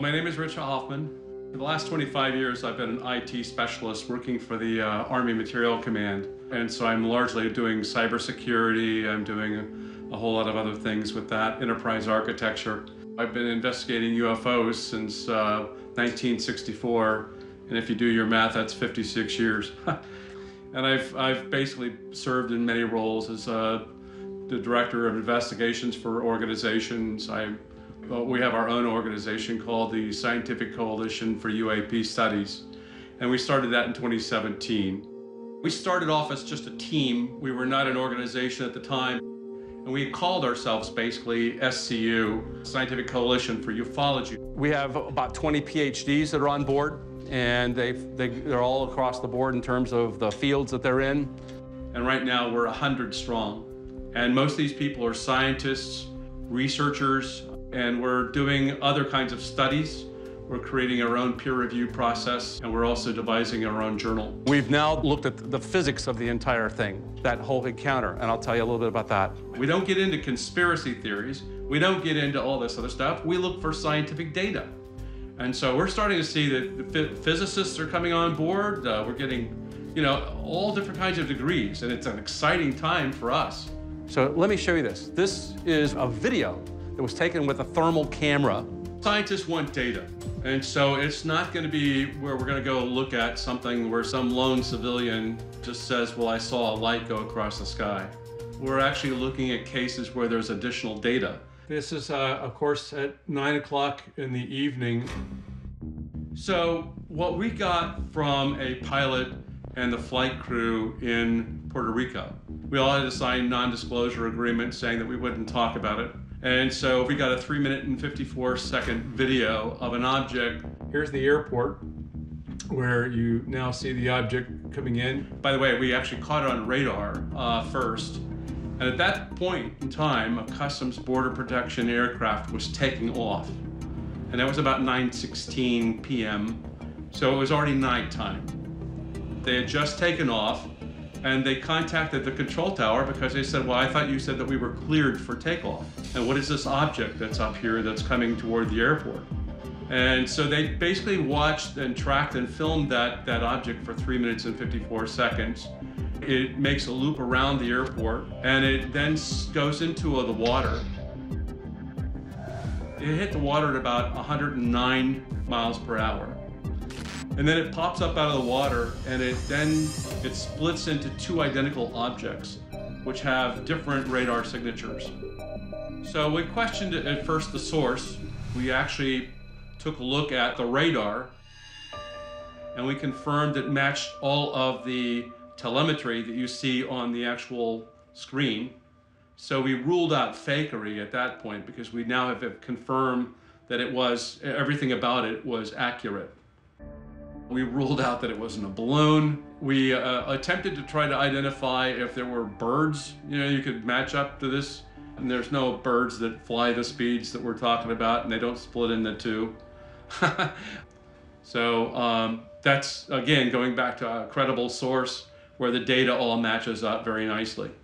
My name is Rich Hoffman. For the last 25 years, I've been an IT specialist working for the Army Material Command. And so I'm largely doing cybersecurity. I'm doing a whole lot of other things with that, enterprise architecture. I've been investigating UFOs since 1964. And if you do your math, that's 56 years. And I've basically served in many roles as the director of investigations for organizations. We have our own organization called the Scientific Coalition for UAP Studies, and we started that in 2017. We started off as just a team. We were not an organization at the time, and we called ourselves basically SCU, Scientific Coalition for Ufology. We have about 20 PhDs that are on board, and they're all across the board in terms of the fields that they're in. And right now we're 100 strong, and most of these people are scientists, researchers, and we're doing other kinds of studies. We're creating our own peer review process, and we're also devising our own journal. We've now looked at the physics of the entire thing, that whole encounter, and I'll tell you a little bit about that. We don't get into conspiracy theories. We don't get into all this other stuff. We look for scientific data. And so we're starting to see that the physicists are coming on board. We're getting, all different kinds of degrees, and it's an exciting time for us. So let me show you this. This is a video that was taken with a thermal camera. Scientists want data, and so it's not going to be where we're going to go look at something where some lone civilian just says, well, I saw a light go across the sky. We're actually looking at cases where there's additional data. This is, of course, at 9 o'clock in the evening. So what we got from a pilot and the flight crew in Puerto Rico, we all had to sign non-disclosure agreements saying that we wouldn't talk about it. And so we got a 3-minute and 54-second video of an object. Here's the airport where you now see the object coming in. By the way, we actually caught it on radar first. And at that point in time, a Customs Border Protection aircraft was taking off. And that was about 9:16 p.m. So it was already nighttime. They had just taken off, and they contacted the control tower because they said, well, I thought you said that we were cleared for takeoff. And what is this object that's up here that's coming toward the airport? And so they basically watched and tracked and filmed that object for 3 minutes and 54 seconds. It makes a loop around the airport, and it then goes into the water. It hit the water at about 109 miles per hour. And then it pops up out of the water, and it splits into two identical objects, which have different radar signatures. So we questioned at first the source. We actually took a look at the radar, and we confirmed it matched all of the telemetry that you see on the actual screen. So we ruled out fakery at that point because we now have confirmed that everything about it was accurate. We ruled out that it wasn't a balloon. We attempted to try to identify if there were birds, you could match up to this. And there's no birds that fly the speeds that we're talking about, and they don't split into two. So that's, again, going back to a credible source where the data all matches up very nicely.